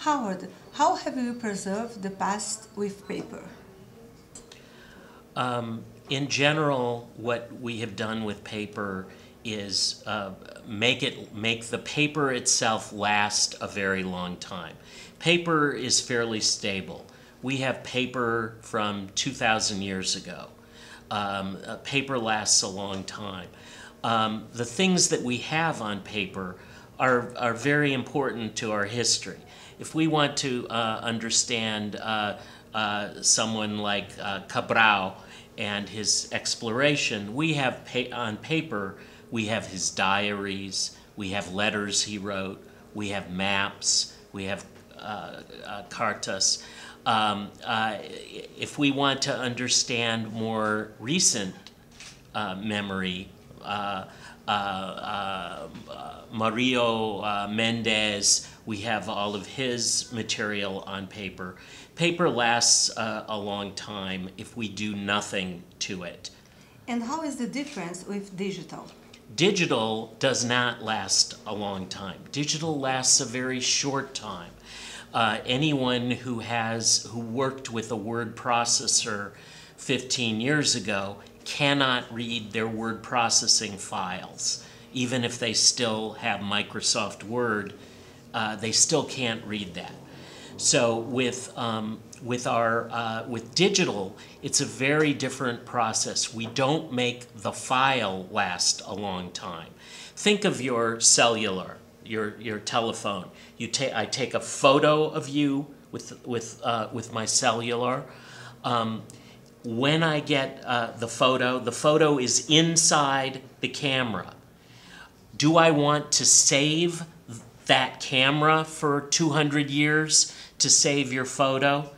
Howard, how have you preserved the past with paper? In general, what we have done with paper is make the paper itself last a very long time. Paper is fairly stable. We have paper from 2,000 years ago. Paper lasts a long time. The things that we have on paper are very important to our history. If we want to understand someone like Cabral and his exploration, we have on paper, we have his diaries, we have letters he wrote, we have maps, we have cartas. If we want to understand more recent memory, Mario Mendez, we have all of his material on paper. Paper lasts a long time if we do nothing to it. And how is the difference with digital? Digital does not last a long time. Digital lasts a very short time. Anyone who worked with a word processor 15 years ago cannot read their word processing files. Even if they still have Microsoft Word, they still can't read that. So with digital, it's a very different process. We don't make the file last a long time. Think of your cellular, your telephone. I take a photo of you with my cellular. When I get the photo is inside the camera. Do I want to save that camera for 200 years to save your photo?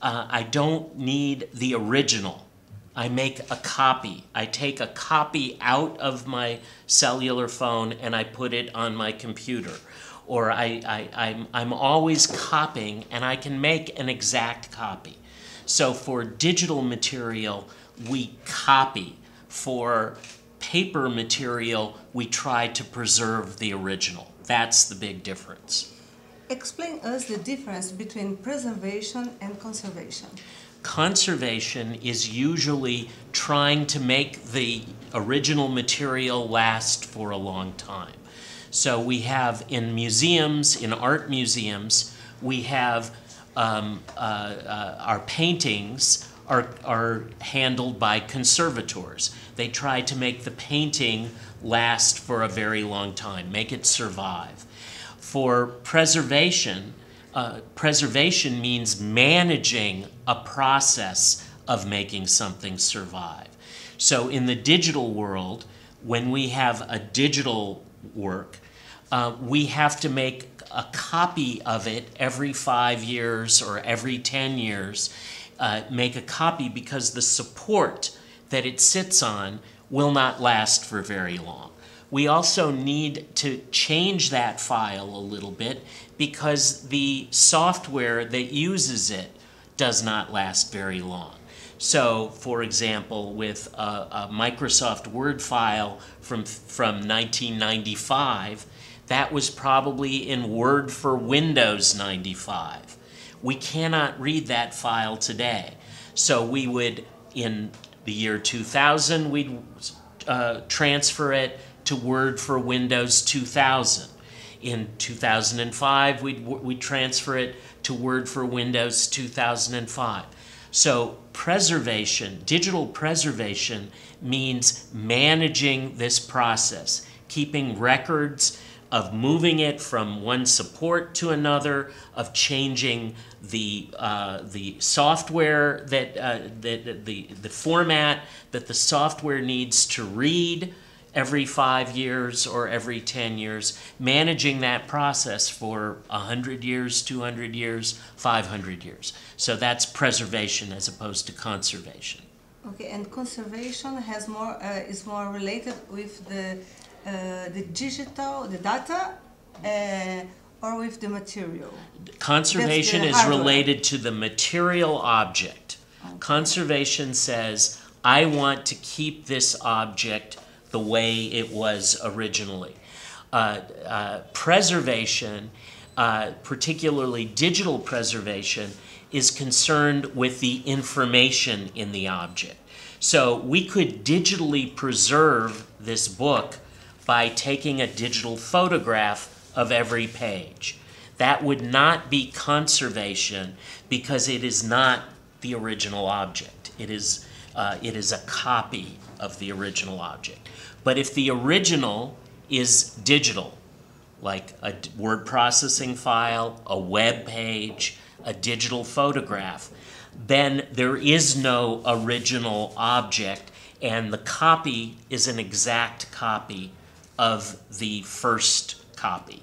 I don't need the original. I make a copy. I take a copy out of my cellular phone and I put it on my computer. Or I'm always copying and I can make an exact copy. So for digital material, we copy. For paper material, we try to preserve the original. That's the big difference. Explain us the difference between preservation and conservation. Conservation is usually trying to make the original material last for a long time. So we have in museums, in art museums, we have our paintings are handled by conservators. They try to make the painting last for a very long time, make it survive. For preservation, preservation means managing a process of making something survive. So in the digital world, when we have a digital work, we have to make a copy of it every 5 years or every 10 years. Make a copy because the support that it sits on will not last for very long. We also need to change that file a little bit because the software that uses it does not last very long. So, for example, with a Microsoft Word file from 1995, that was probably in Word for Windows 95. We cannot read that file today. So we would, in the year 2000, we'd transfer it to Word for Windows 2000. In 2005, we'd transfer it to Word for Windows 2005. So preservation, digital preservation, means managing this process, keeping records, of moving it from one support to another, of changing the software that the format that the software needs to read, every 5 years or every 10 years, managing that process for 100 years, 200 years, 500 years. So that's preservation as opposed to conservation. Okay, and conservation has more is more related with the digital, the data, or with the material? Conservation is related to the material object. Okay. Conservation says, I want to keep this object the way it was originally. Preservation, particularly digital preservation, is concerned with the information in the object. So we could digitally preserve this book by taking a digital photograph of every page. That would not be conservation because it is not the original object. It is a copy of the original object. But if the original is digital, like a word processing file, a web page, a digital photograph, then there is no original object, and the copy is an exact copy of the first copy.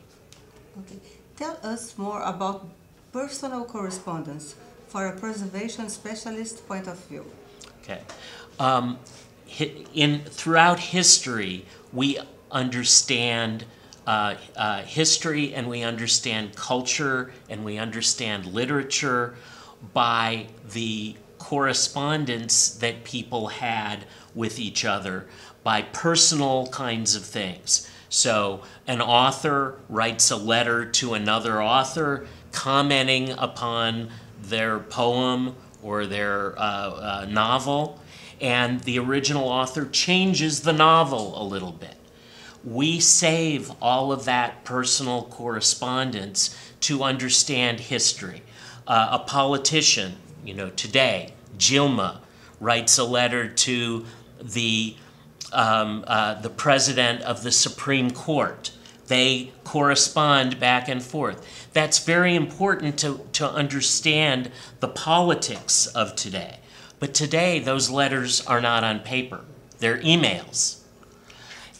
Okay. Tell us more about personal correspondence for a preservation specialist point of view. Okay. Throughout history, we understand history, and we understand culture, and we understand literature by the correspondence that people had with each other, by personal kinds of things. So an author writes a letter to another author commenting upon their poem or their novel, and the original author changes the novel a little bit. We save all of that personal correspondence to understand history. A politician, you know, today, Dilma, writes a letter to the president of the Supreme Court. They correspond back and forth. That's very important to understand the politics of today. But today, those letters are not on paper. They're emails.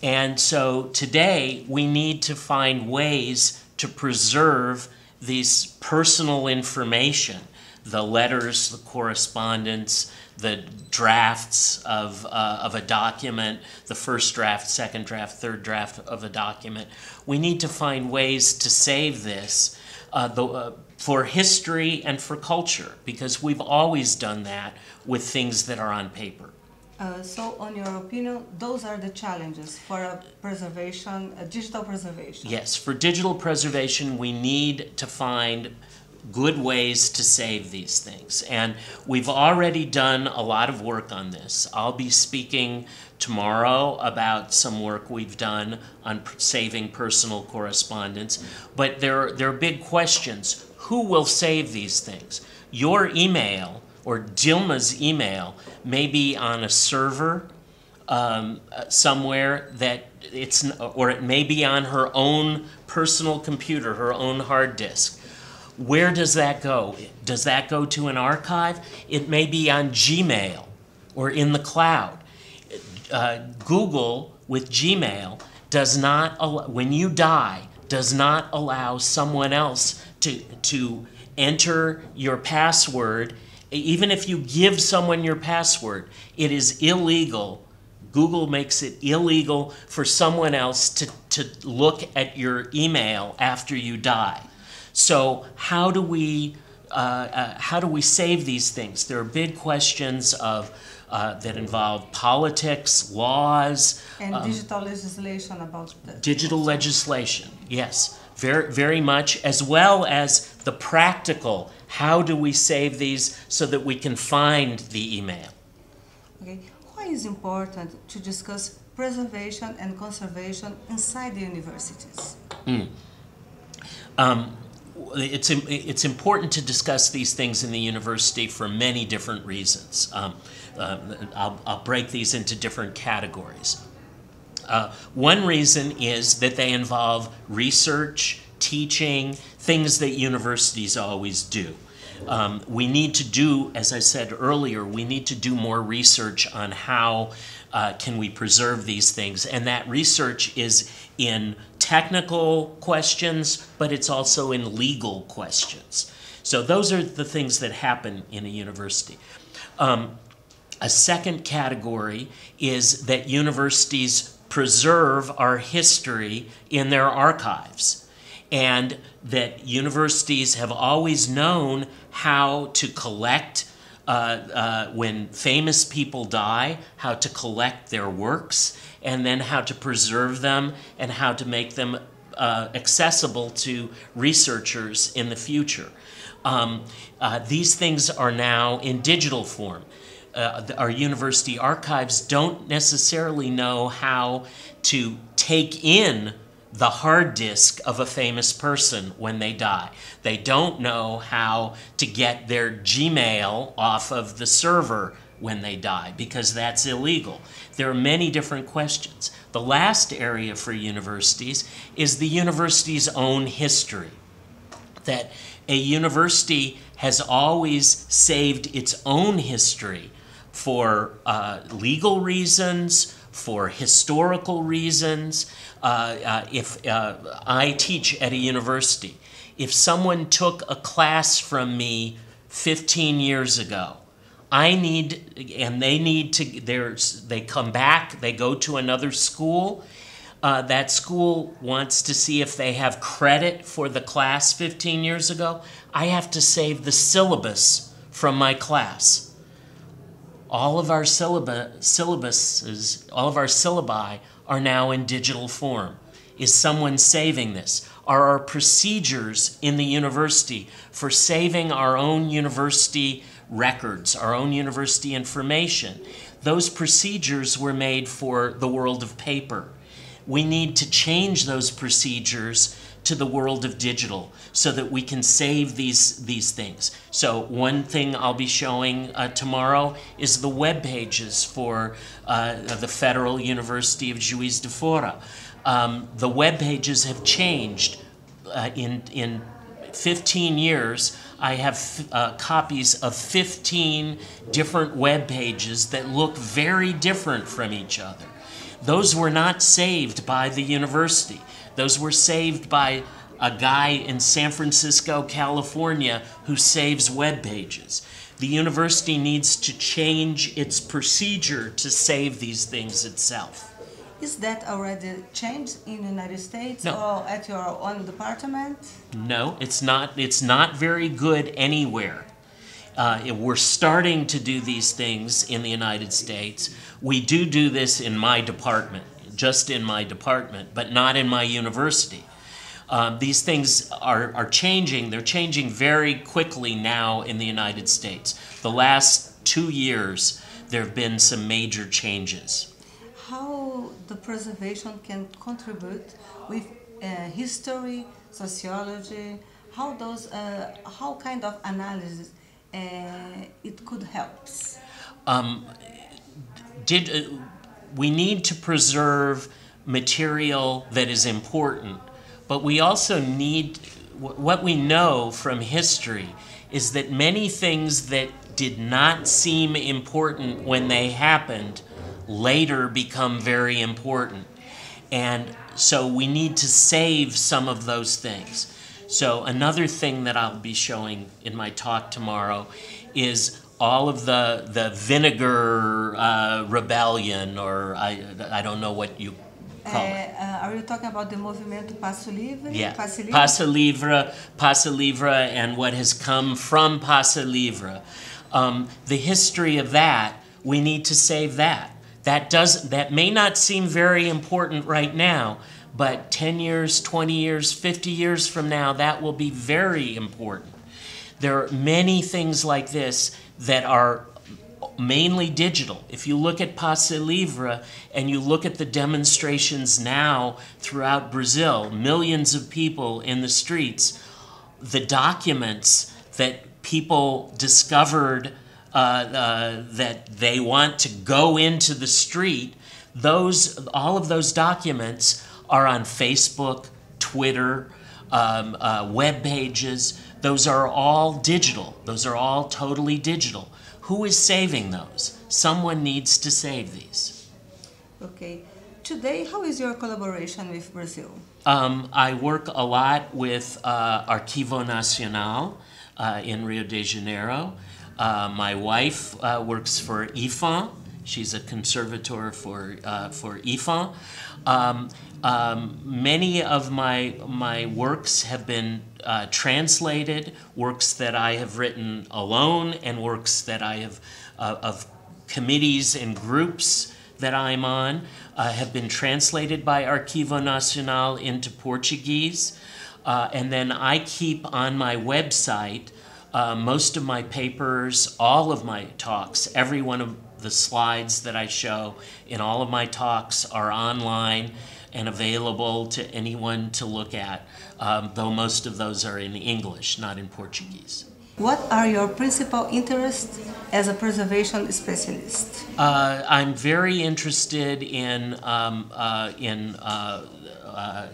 And so today, we need to find ways to preserve this personal information, the letters, the correspondence, the drafts of a document, the first draft, second draft, third draft of a document. We need to find ways to save this for history and for culture, because we've always done that with things that are on paper. So, on your opinion, those are the challenges for a preservation, a digital preservation? Yes, for digital preservation, we need to find good ways to save these things. And we've already done a lot of work on this. I'll be speaking tomorrow about some work we've done on saving personal correspondence. But there are big questions. Who will save these things? Your email, or Dilma's email, may be on a server somewhere that it's, or it may be on her own personal computer, her own hard disk. Where does that go? Does that go to an archive? It may be on Gmail or in the cloud. Google with Gmail does not allow, when you die, does not allow someone else to enter your password. Even if you give someone your password, it is illegal. Google makes it illegal for someone else to look at your email after you die. So how do we save these things? There are big questions of that involve politics, laws, and digital legislation about that. Digital legislation, yes, very, very much, as well as the practical. How do we save these so that we can find the email? Okay. Why is it important to discuss preservation and conservation inside the universities? It's important to discuss these things in the university for many different reasons. I'll break these into different categories. One reason is that they involve research, teaching, things that universities always do. We need to do, as I said earlier, we need to do more research on how can we preserve these things. And that research is in technical questions, but it's also in legal questions. So those are the things that happen in a university. A second category is that universities preserve our history in their archives, and that universities have always known how to collect, when famous people die, how to collect their works, and then how to preserve them and how to make them accessible to researchers in the future. These things are now in digital form. Our university archives don't necessarily know how to take in the hard disk of a famous person when they die. They don't know how to get their Gmail off of the server when they die, because that's illegal. There are many different questions. The last area for universities is the university's own history. That a university has always saved its own history for legal reasons, for historical reasons. If I teach at a university, if someone took a class from me 15 years ago, I need, and they need to, they come back, they go to another school. That school wants to see if they have credit for the class 15 years ago. I have to save the syllabus from my class. All of our syllabuses, all of our syllabi are now in digital form. Is someone saving this? Are our procedures in the university for saving our own university records, our own university information? Those procedures were made for the world of paper. We need to change those procedures to the world of digital so that we can save these things. So one thing I'll be showing tomorrow is the web pages for the Federal University of Juiz de Fora. The web pages have changed. In 15 years, I have copies of 15 different web pages that look very different from each other. Those were not saved by the university. Those were saved by a guy in San Francisco, California, who saves web pages. The university needs to change its procedure to save these things itself. Is that already changed in the United States? No. Or at your own department? No, it's not. It's not very good anywhere. We're starting to do these things in the United States. We do this in my department, just in my department, but not in my university. These things are changing. They're changing very quickly now in the United States. The last 2 years, there have been some major changes. How the preservation can contribute with history, sociology, how those, how kind of analysis it could help. We need to preserve material that is important, but we also need, what we know from history is that many things that did not seem important when they happened later become very important. And so we need to save some of those things. So another thing that I'll be showing in my talk tomorrow is all of the vinegar rebellion, or I don't know what you call it. Are you talking about the Movimento Passe Livre? Yeah, Passe Livre, and what has come from Passe Livre. The history of that, we need to save that. That may not seem very important right now, but 10 years, 20 years, 50 years from now, that will be very important. There are many things like this that are mainly digital. If you look at Passe Livre and you look at the demonstrations now throughout Brazil, millions of people in the streets, the documents that people discovered that they want to go into the street, all of those documents are on Facebook, Twitter, web pages, those are all digital. Those are all totally digital. Who is saving those? Someone needs to save these. Okay. Today, how is your collaboration with Brazil? I work a lot with Arquivo Nacional in Rio de Janeiro. My wife works for IFAM. She's a conservator for IFAM. Many of my works have been translated, works that I have written alone and works that I have of committees and groups that I'm on have been translated by Arquivo Nacional into Portuguese. And then I keep on my website most of my papers, all of my talks, every one of the slides that I show in all of my talks are online and available to anyone to look at, though most of those are in English, not in Portuguese. What are your principal interests as a preservation specialist? I'm very interested in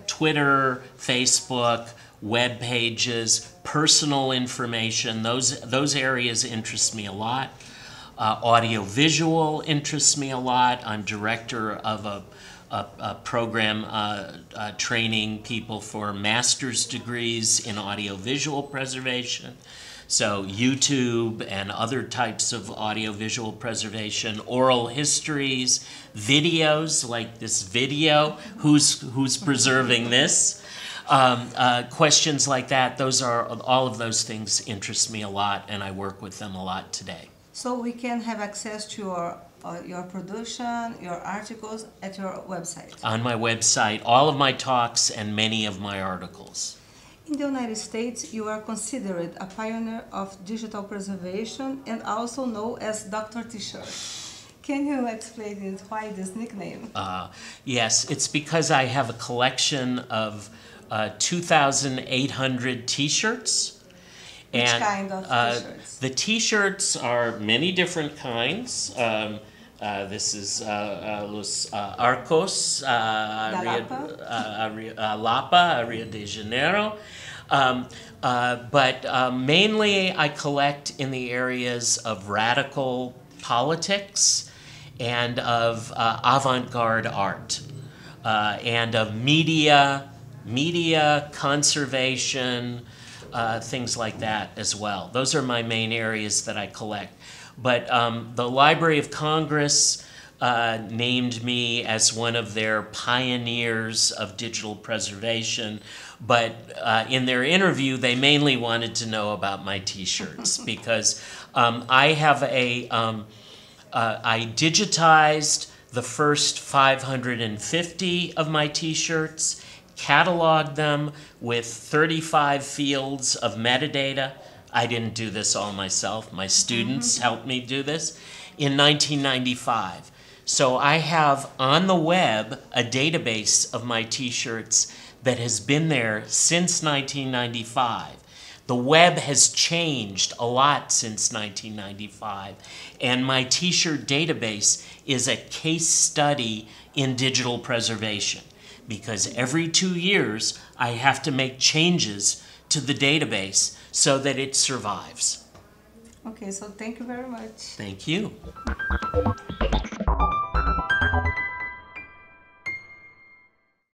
Twitter, Facebook, web pages, personal information. Those areas interest me a lot. Audiovisual interests me a lot. I'm director of a program training people for master's degrees in audiovisual preservation. So YouTube and other types of audiovisual preservation, oral histories, videos like this video, who's preserving this? Questions like that, those are, all of those things interest me a lot, and I work with them a lot today. So we can have access to your production, your articles at your website? On my website, all of my talks and many of my articles. In the United States, you are considered a pioneer of digital preservation and also known as Dr. T-Shirt. Can you explain it, why this nickname? Yes, it's because I have a collection of 2,800 T-shirts. Which kind of T-shirts? The T-shirts are many different kinds. This is Los Arcos, Lapa, Rio de Janeiro. But mainly I collect in the areas of radical politics and of avant-garde art and of media conservation, things like that as well. Those are my main areas that I collect. But the Library of Congress named me as one of their pioneers of digital preservation. But in their interview, they mainly wanted to know about my T-shirts because I have I digitized the first 550 of my T-shirts, cataloged them with 35 fields of metadata. I didn't do this all myself. My students helped me do this in 1995. So I have on the web a database of my T-shirts that has been there since 1995. The web has changed a lot since 1995, and my T-shirt database is a case study in digital preservation because every 2 years I have to make changes to the database so that it survives. Okay, so thank you very much. Thank you.